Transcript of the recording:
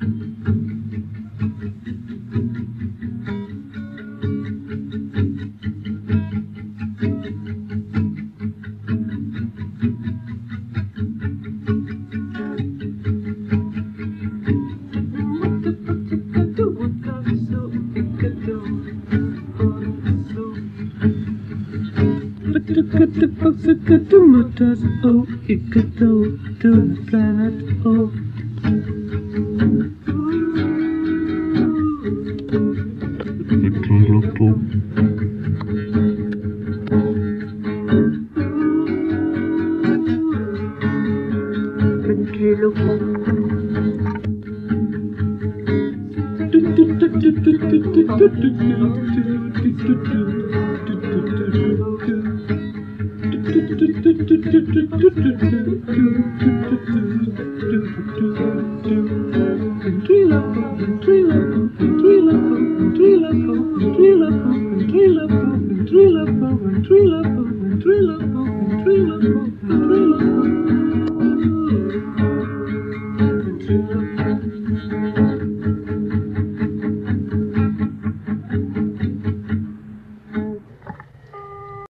Look at the folks, look at the motors, oh, you could go to the planet, oh. Tree love,